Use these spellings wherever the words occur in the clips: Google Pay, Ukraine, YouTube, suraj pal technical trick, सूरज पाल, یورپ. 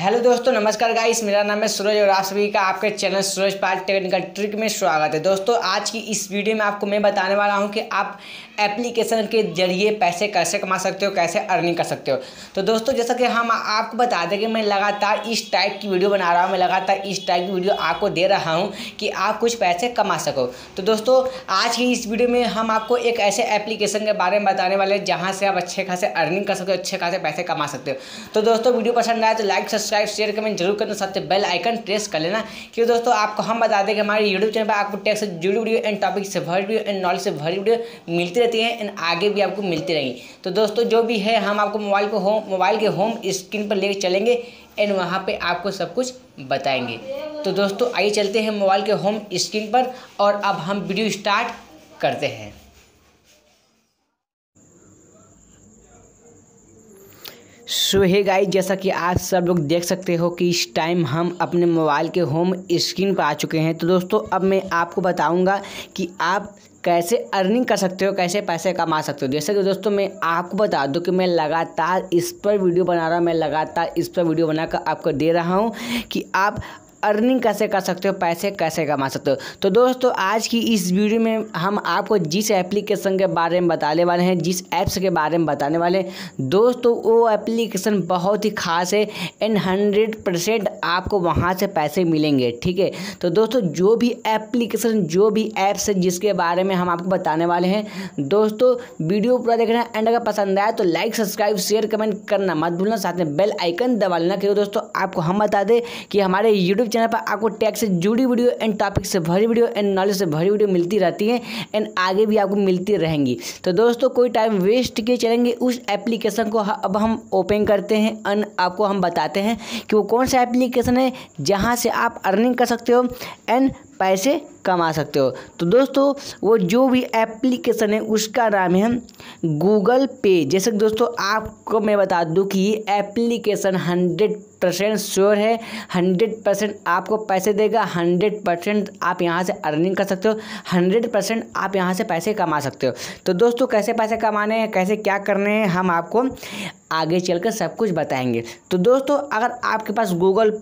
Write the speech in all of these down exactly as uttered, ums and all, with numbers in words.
Hello दोस्तों, नमस्कार guys. मेरा नाम है सूरज और आप सभी का आपके channel सूरज पाल technical trick में स्वागत है। दोस्तों, आज की इस वीडियो में आपको मैं बताने वाला हूं कि आप एप्लीकेशन के जरिए पैसे कैसे कमा सकते हो, कैसे अर्निंग कर सकते हो। तो दोस्तों, जैसा कि हम आपको बता दें कि मैं लगातार इस टाइप की वीडियो बना रहा हूँ, मैं लगातार इस टाइप की वीडियो आपको दे रहा हूँ कि आप कुछ पैसे कमा सको। तो दोस्तों, आज की इस वीडियो में हम आपको एक ऐसे एप्लीकेशन के बारे में बताने वाले हैं जहाँ से आप अच्छे खासे अर्निंग कर सकते हो, अच्छे खासे पैसे कमा सकते हो। तो दोस्तों, वीडियो पसंद आए तो लाइक सब्सक्राइब शेयर कमेंट जरूर करना, साथ ही बेल आइकन प्रेस कर लेना। क्योंकि दोस्तों, आपको हम बता दें कि हमारे यूट्यूब चैनल पर आपको टेक से जुड़ी वीडियो एंड टॉपिक से भरी वीडियो एंड नॉलेज से भरी वीडियो मिलती रहती है एंड आगे भी आपको मिलती रहेगी। तो दोस्तों, जो भी है हम आपको मोबाइल को होम मोबाइल के होम स्क्रीन पर लेकर चलेंगे एंड वहाँ पे आपको सब कुछ बताएंगे। तो दोस्तों, आइए चलते हैं मोबाइल के होम स्क्रीन पर और अब हम वीडियो स्टार्ट करते हैं। सो हे गाइस, जैसा कि आप सब लोग देख सकते हो कि इस टाइम हम अपने मोबाइल के होम स्क्रीन पर आ चुके हैं। तो दोस्तों, अब मैं आपको बताऊंगा कि आप कैसे अर्निंग कर सकते हो, कैसे पैसे कमा सकते हो। जैसे कि दोस्तों, मैं आपको बता दूं कि मैं लगातार इस पर वीडियो बना रहा हूं, मैं लगातार इस पर वीडियो बनाकर आपको दे रहा हूँ कि आप अर्निंग कैसे कर सकते हो, पैसे कैसे कमा सकते हो। तो दोस्तों, आज की इस वीडियो में हम आपको जिस एप्लीकेशन के बारे में बताने वाले हैं, जिस ऐप्स के बारे में बताने वाले हैं दोस्तों, वो एप्लीकेशन बहुत ही ख़ास है एंड हंड्रेड परसेंट आपको वहाँ से पैसे मिलेंगे। ठीक है, तो दोस्तों, जो भी एप्लीकेशन जो भी ऐप्स है जिसके बारे में हम आपको बताने वाले हैं दोस्तों, वीडियो पूरा देखना एंड अगर पसंद आया तो लाइक सब्सक्राइब शेयर कमेंट करना मत भूलना, साथ में बेल आइकन दबा लेना। क्योंकि दोस्तों, आपको हम बता दें कि हमारे यूट्यूब चैनल पर आपको टैग से जुड़ी वीडियो एंड टॉपिक से भरी वीडियो एंड नॉलेज से भरी वीडियो मिलती रहती है एंड आगे भी आपको मिलती रहेंगी। तो दोस्तों, कोई टाइम वेस्ट किए चलेंगे, उस एप्लीकेशन को अब हम ओपन करते हैं एंड आपको हम बताते हैं कि वो कौन सा एप्लीकेशन है जहां से आप अर्निंग कर सकते हो एंड पैसे कमा सकते हो। तो दोस्तों, वो जो भी एप्लीकेशन है उसका नाम है गूगल पे। जैसे कि दोस्तों, आपको मैं बता दूं कि ये एप्लीकेशन हंड्रेड परसेंट श्योर है, हंड्रेड परसेंट आपको पैसे देगा, हंड्रेड परसेंट आप यहाँ से अर्निंग कर सकते हो, हंड्रेड परसेंट आप यहाँ से पैसे कमा सकते हो। तो दोस्तों, कैसे पैसे कमाने हैं, कैसे क्या करने हैं, हम आपको आगे चलकर सब कुछ बताएंगे। तो दोस्तों, अगर आपके पास गूगल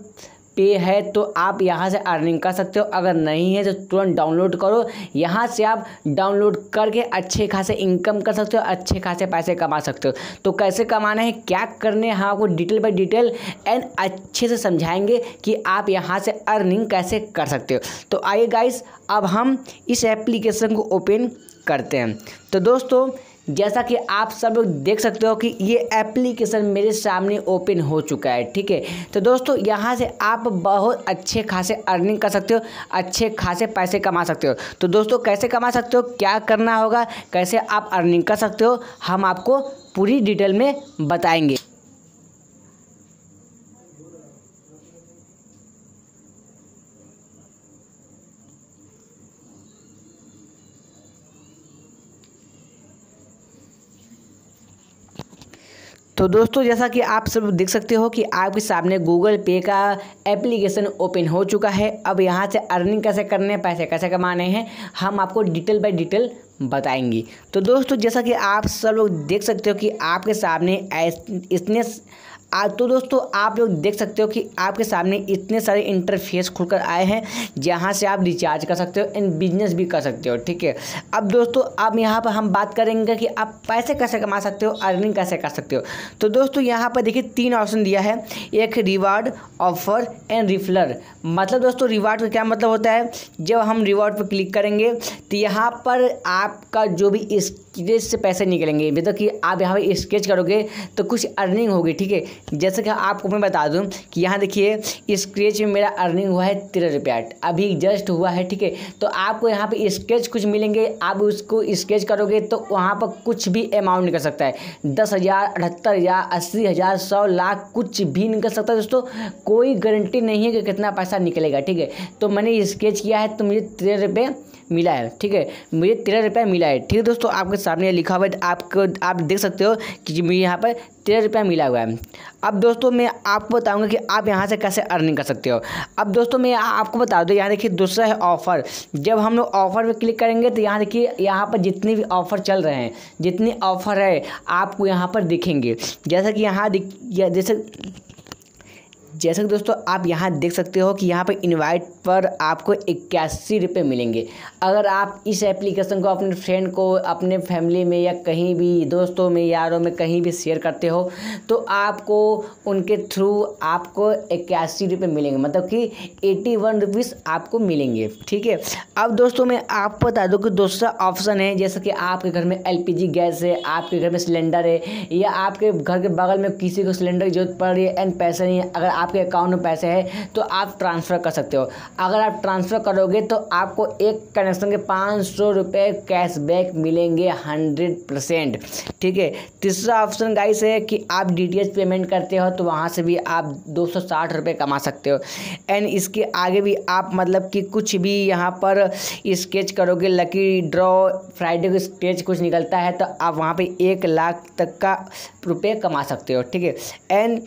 पे है तो आप यहाँ से अर्निंग कर सकते हो, अगर नहीं है तो तुरंत डाउनलोड करो, यहाँ से आप डाउनलोड करके अच्छे खासे इनकम कर सकते हो, अच्छे खासे पैसे कमा सकते हो। तो कैसे कमाना है, क्या करने हैं, हाँ, आपको डिटेल बाय डिटेल एंड अच्छे से समझाएंगे कि आप यहाँ से अर्निंग कैसे कर सकते हो। तो आइए गाइस, अब हम इस एप्लीकेशन को ओपन करते हैं। तो दोस्तों, जैसा कि आप सब लोग देख सकते हो कि ये एप्लीकेशन मेरे सामने ओपन हो चुका है। ठीक है, तो दोस्तों, यहाँ से आप बहुत अच्छे खासे अर्निंग कर सकते हो, अच्छे खासे पैसे कमा सकते हो। तो दोस्तों, कैसे कमा सकते हो, क्या करना होगा, कैसे आप अर्निंग कर सकते हो, हम आपको पूरी डिटेल में बताएंगे। तो दोस्तों, जैसा कि आप सब देख सकते हो कि आपके सामने गूगल पे का एप्लीकेशन ओपन हो चुका है। अब यहाँ से अर्निंग कैसे करने हैं, पैसे कैसे कमाने हैं, हम आपको डिटेल बाय डिटेल बताएंगी। तो दोस्तों, जैसा कि आप सब लोग देख सकते हो कि आपके सामने इतने आ, तो दोस्तों आप लोग देख सकते हो कि आपके सामने इतने सारे इंटरफेस खुलकर आए हैं जहां से आप रिचार्ज कर सकते हो एंड बिजनेस भी कर सकते हो। ठीक है, अब दोस्तों, अब यहां पर हम बात करेंगे कि आप पैसे कैसे कमा सकते हो, अर्निंग कैसे कर सकते हो। तो दोस्तों, यहां पर देखिए तीन ऑप्शन दिया है, एक रिवार्ड ऑफर एंड रिफलर। मतलब दोस्तों, रिवार्ड का क्या मतलब होता है, जब हम रिवार्ड पर क्लिक करेंगे तो यहाँ पर आपका जो भी स्केच से पैसे निकलेंगे, मतलब कि आप यहाँ पर स्केच करोगे तो कुछ अर्निंग होगी। ठीक है, जैसे कि आपको मैं बता दूं कि यहाँ देखिए स्क्रैच में मेरा अर्निंग हुआ है तेरह रुपया, अभी जस्ट हुआ है। ठीक है, तो आपको यहाँ पे स्क्रैच कुछ मिलेंगे, आप उसको स्क्रैच करोगे तो वहाँ पर कुछ भी अमाउंट निकल सकता है, दस हज़ार अठहत्तर हज़ार अस्सी हज़ार सौ लाख कुछ भी निकल सकता है। दोस्तों, कोई गारंटी नहीं है कि कितना पैसा निकलेगा। ठीक है, तो मैंने स्क्रैच किया है तो मुझे तेरह रुपये मिला है। ठीक है, मुझे तेरह रुपया मिला है। ठीक है दोस्तों, आपके सामने लिखा हुआ है, आपको आप देख सकते हो कि मुझे यहाँ पर तेरह रुपया मिला हुआ है। अब दोस्तों, मैं आपको बताऊंगा कि आप यहाँ से कैसे अर्निंग कर सकते हो। अब दोस्तों, मैं आपको बता दूँ, यहाँ देखिए दूसरा है ऑफ़र। जब हम लोग ऑफ़र पर क्लिक करेंगे तो यहाँ देखिए यहाँ पर जितने भी ऑफ़र चल रहे हैं, जितने ऑफ़र है आपको यहाँ पर दिखेंगे। जैसा कि यहाँ जैसे जैसा कि दोस्तों आप यहाँ देख सकते हो कि यहाँ पर इनवाइट पर आपको इक्यासी रुपये मिलेंगे। अगर आप इस एप्लीकेशन को अपने फ्रेंड को, अपने फैमिली में या कहीं भी दोस्तों में, यारों में कहीं भी शेयर करते हो तो आपको उनके थ्रू आपको इक्यासी रुपये मिलेंगे, मतलब कि एटी वन रुपीज़ आपको मिलेंगे। ठीक है, अब दोस्तों मैं आपको बता दूँ कि दूसरा ऑप्शन है, जैसे कि आपके घर में एल पी जी गैस है, आपके घर में सिलेंडर है, या आपके घर के बगल में किसी को सिलेंडर की जरूरत पड़ रही है एंड पैसे नहीं है, अगर आपके अकाउंट में पैसे हैं तो आप ट्रांसफ़र कर सकते हो। अगर आप ट्रांसफ़र करोगे तो आपको एक कनेक्शन के पाँच सौ रुपये कैशबैक मिलेंगे हंड्रेड परसेंट। ठीक है, तीसरा ऑप्शन गाइस है कि आप डी टी एच पेमेंट करते हो तो वहाँ से भी आप दो सौ साठ रुपये कमा सकते हो। एंड इसके आगे भी आप मतलब कि कुछ भी यहाँ पर स्केच करोगे, लकी ड्रॉ फ्राइडे को स्केच कुछ निकलता है तो आप वहाँ पे एक लाख तक का रुपये कमा सकते हो। ठीक है, एंड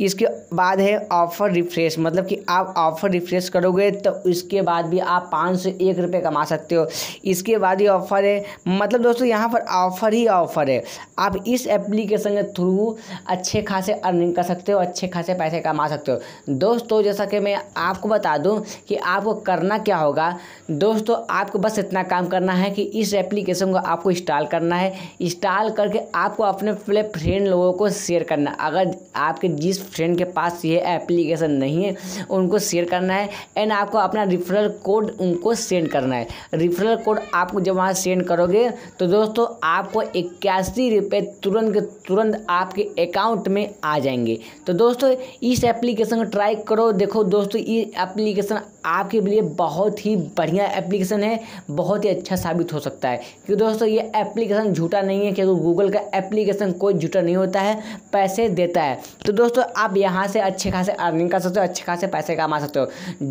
इसके बाद है ऑफ़र रिफ्रेश, मतलब कि आप ऑफ़र रिफ्रेश करोगे तो इसके बाद भी आप पाँच सौ एक रुपये कमा सकते हो। इसके बाद ही ऑफ़र है, मतलब दोस्तों यहाँ पर ऑफ़र ही ऑफ़र है। आप इस एप्लीकेशन के थ्रू अच्छे खासे अर्निंग कर सकते हो, अच्छे खासे पैसे कमा सकते हो। दोस्तों जैसा कि मैं आपको बता दूँ कि आपको करना क्या होगा, दोस्तों आपको बस इतना काम करना है कि इस एप्लीकेशन को आपको इंस्टॉल करना है। इंस्टॉल करके आपको अपने फ्रेंड लोगों को शेयर करना, अगर आपके जिस फ्रेंड के पास ये एप्लीकेशन नहीं है उनको शेयर करना है। एंड आपको अपना रिफरल कोड उनको सेंड करना है। रिफरल कोड आपको जब वहाँ सेंड करोगे तो दोस्तों आपको इक्यासी रुपये तुरंत के तुरंत आपके अकाउंट में आ जाएंगे। तो दोस्तों इस एप्लीकेशन को ट्राई करो। देखो दोस्तों ये एप्लीकेशन आपके लिए बहुत ही बढ़िया एप्लीकेशन है, बहुत ही अच्छा साबित हो सकता है, क्योंकि दोस्तों ये एप्लीकेशन झूठा नहीं है, क्योंकि गूगल का एप्लीकेशन कोई झूठा नहीं होता है, पैसे देता है। तो दोस्तों आप यहाँ से अच्छे खासे अर्निंग कर सकते हो, अच्छे खासे पैसे कमा सकते हो।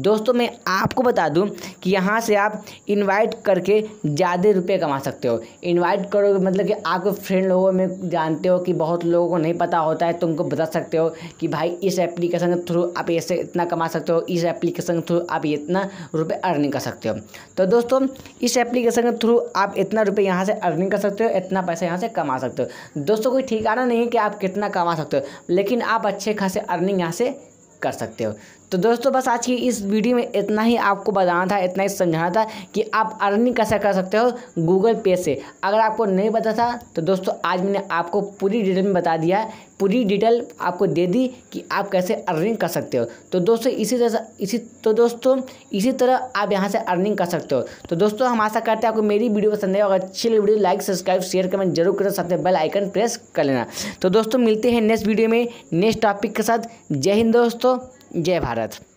दोस्तों मैं आपको बता दूं कि यहाँ से आप इनवाइट करके ज़्यादा रुपये कमा सकते हो। इनवाइट करोगे मतलब कि आपके फ्रेंड लोगों में, जानते हो कि बहुत लोगों को नहीं पता होता है, तुमको बता सकते हो कि भाई इस एप्लीकेशन के थ्रू आप ऐसे इतना कमा सकते हो, इस एप्लीकेशन के थ्रू आप इतना रुपये अर्निंग कर सकते हो। तो दोस्तों इस एप्लीकेशन के थ्रू आप इतना रुपये यहाँ से अर्निंग कर सकते हो, इतना पैसा यहाँ से कमा सकते हो। दोस्तों कोई ठिकाना नहीं है कि आप कितना कमा सकते हो, लेकिन आप अच्छे खासे अर्निंग यहाँ से कर सकते हो। तो दोस्तों बस आज की इस वीडियो में इतना ही आपको बताना था, इतना ही समझाना था कि आप अर्निंग कैसे कर सकते हो गूगल पे से। अगर आपको नहीं पता था तो दोस्तों आज मैंने आपको पूरी डिटेल में बता दिया, पूरी डिटेल आपको दे दी कि आप कैसे अर्निंग कर सकते हो। तो दोस्तों इसी तरह इसी तो दोस्तों इसी तरह आप यहाँ से अर्निंग कर सकते हो। तो दोस्तों हम आशा करते हैं आपको मेरी वीडियो पसंद है। अगर अच्छी लगी video like subscribe share comment जरूर करें, साथ में बेल आइकन प्रेस कर लेना। तो दोस्तों मिलते हैं नेक्स्ट वीडियो में नेक्स्ट टॉपिक के साथ। जय हिंद दोस्तों, जय भारत।